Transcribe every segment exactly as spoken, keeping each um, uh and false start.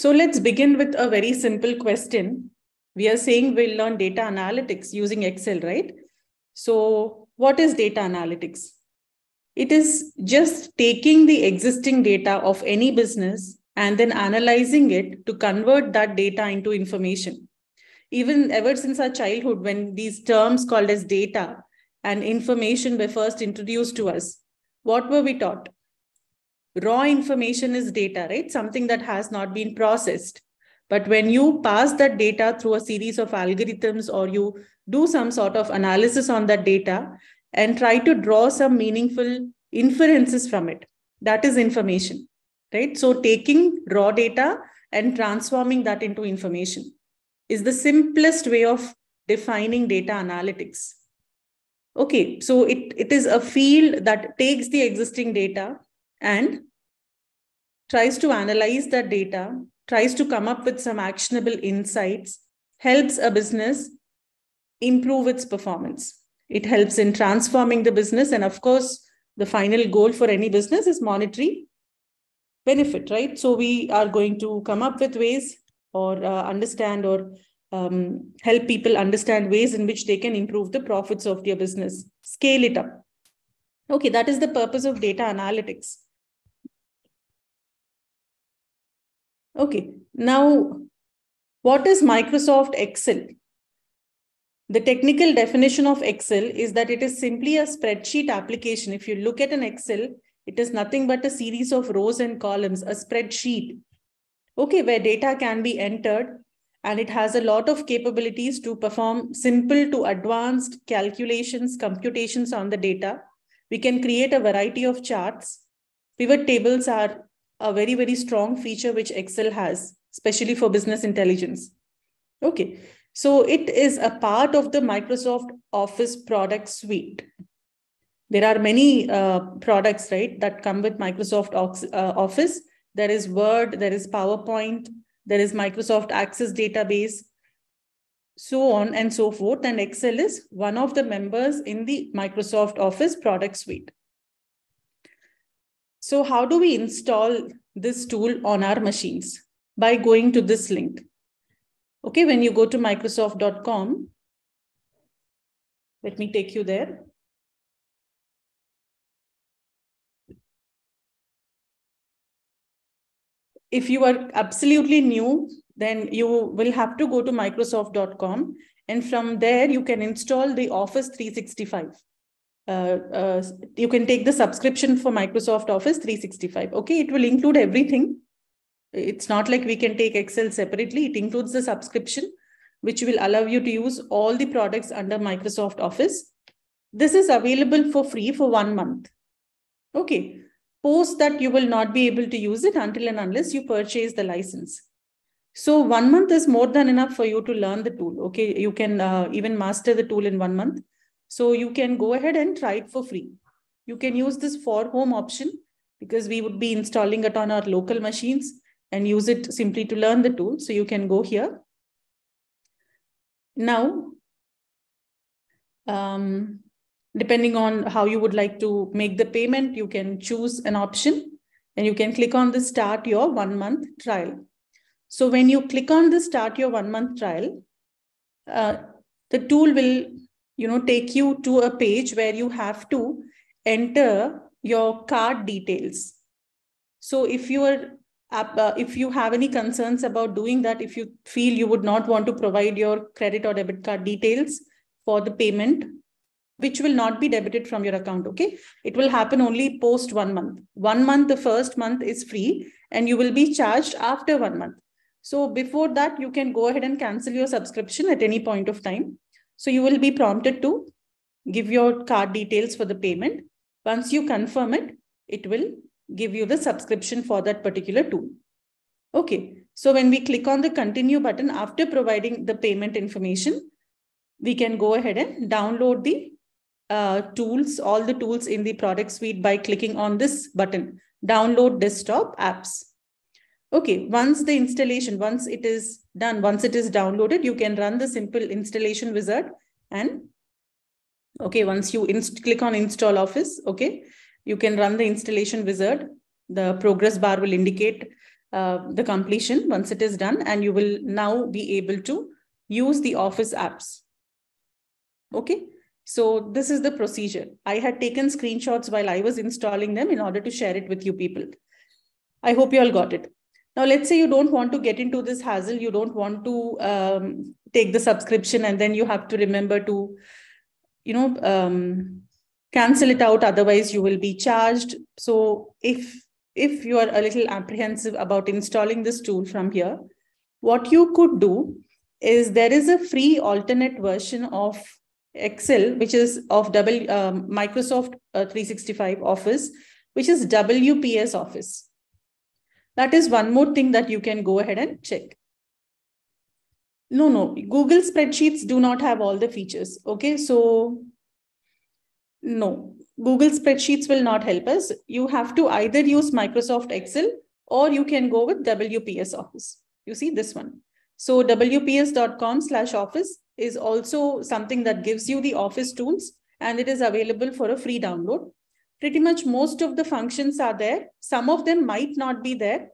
So let's begin with a very simple question. We are saying we'll learn data analytics using Excel, right? So what is data analytics? It is just taking the existing data of any business and then analyzing it to convert that data into information. Even ever since our childhood, when these terms called as data and information were first introduced to us, what were we taught? Raw information is data, right? Something that has not been processed. But when you pass that data through a series of algorithms, or you do some sort of analysis on that data and try to draw some meaningful inferences from it, that is information, right? So taking raw data and transforming that into information is the simplest way of defining data analytics. Okay, so it, it is a field that takes the existing data and tries to analyze that data, tries to come up with some actionable insights, helps a business improve its performance. It helps in transforming the business. And of course, the final goal for any business is monetary benefit, right? So we are going to come up with ways or uh, understand or um, help people understand ways in which they can improve the profits of their business, scale it up. Okay, that is the purpose of data analytics. Okay, now what is Microsoft Excel? The technical definition of Excel is that it is simply a spreadsheet application. If you look at an Excel, it is nothing but a series of rows and columns, a spreadsheet, okay, where data can be entered, and it has a lot of capabilities to perform simple to advanced calculations, computations on the data. We can create a variety of charts. Pivot tables are a very, very strong feature which Excel has, especially for business intelligence. Okay, so it is a part of the Microsoft Office product suite. There are many uh, products, right, that come with Microsoft Office. There is Word, there is PowerPoint, there is Microsoft Access database, so on and so forth. And Excel is one of the members in the Microsoft Office product suite. So how do we install this tool on our machines? By going to this link. Okay, when you go to Microsoft dot com, let me take you there. If you are absolutely new, then you will have to go to Microsoft dot com, and from there you can install the Office three sixty-five. Uh, uh, you can take the subscription for Microsoft Office three sixty-five. Okay, it will include everything. It's not like we can take Excel separately. It includes the subscription, which will allow you to use all the products under Microsoft Office. This is available for free for one month. Okay. Post that you will not be able to use it until and unless you purchase the license. So one month is more than enough for you to learn the tool. Okay, you can uh, even master the tool in one month. So you can go ahead and try it for free. You can use this for home option because we would be installing it on our local machines and use it simply to learn the tool. So you can go here. Now, um, depending on how you would like to make the payment, you can choose an option and you can click on the start your one month trial. So when you click on the start your one month trial, uh, the tool will, you know, take you to a page where you have to enter your card details. So if you are, uh, if you have any concerns about doing that, if you feel you would not want to provide your credit or debit card details for the payment, which will not be debited from your account, okay? It will happen only post one month. One month, the first month is free and you will be charged after one month. So before that, you can go ahead and cancel your subscription at any point of time. So you will be prompted to give your card details for the payment. Once you confirm it, it will give you the subscription for that particular tool. Okay, so when we click on the continue button after providing the payment information, we can go ahead and download the Uh, tools, all the tools in the product suite by clicking on this button, download desktop apps. Okay, once the installation, once it is done, once it is downloaded, you can run the simple installation wizard. And okay, once you click on install Office, okay, you can run the installation wizard. The progress bar will indicate uh, the completion once it is done, and you will now be able to use the Office apps. Okay, so this is the procedure. I had taken screenshots while I was installing them in order to share it with you people. I hope you all got it. Now, let's say you don't want to get into this hassle. You don't want to um, take the subscription and then you have to remember to, you know, um, cancel it out. Otherwise, you will be charged. So if, if you are a little apprehensive about installing this tool from here, what you could do is there is a free alternate version of Excel, which is of double um, Microsoft uh, three sixty-five Office, which is W P S Office. That is one more thing that you can go ahead and check. No, no, Google spreadsheets do not have all the features. Okay, so no, Google spreadsheets will not help us. You have to either use Microsoft Excel or you can go with W P S Office. You see this one. So W P S dot com slash office is also something that gives you the Office tools, and it is available for a free download. Pretty much most of the functions are there. Some of them might not be there.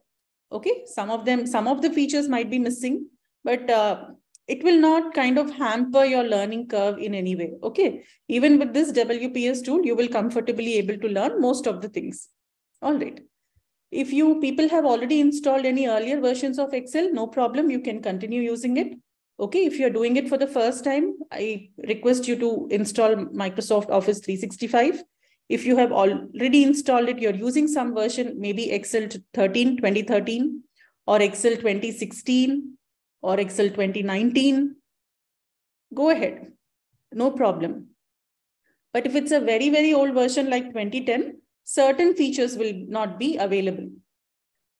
Okay. Some of them, some of the features might be missing, but uh, it will not kind of hamper your learning curve in any way. Okay. Even with this W P S tool, you will comfortably able to learn most of the things. All right. If you people have already installed any earlier versions of Excel, no problem. You can continue using it. Okay. If you're doing it for the first time, I request you to install Microsoft Office three sixty-five. If you have already installed it, you're using some version, maybe Excel thirteen, twenty thirteen, or Excel twenty sixteen, or Excel twenty nineteen, go ahead, no problem. But if it's a very, very old version like twenty ten, certain features will not be available.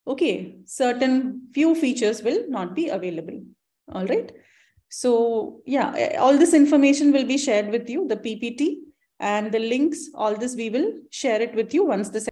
Okay, certain few features will not be available. All right. So yeah, all this information will be shared with you, the P P T. And the links, all this, we will share it with you once this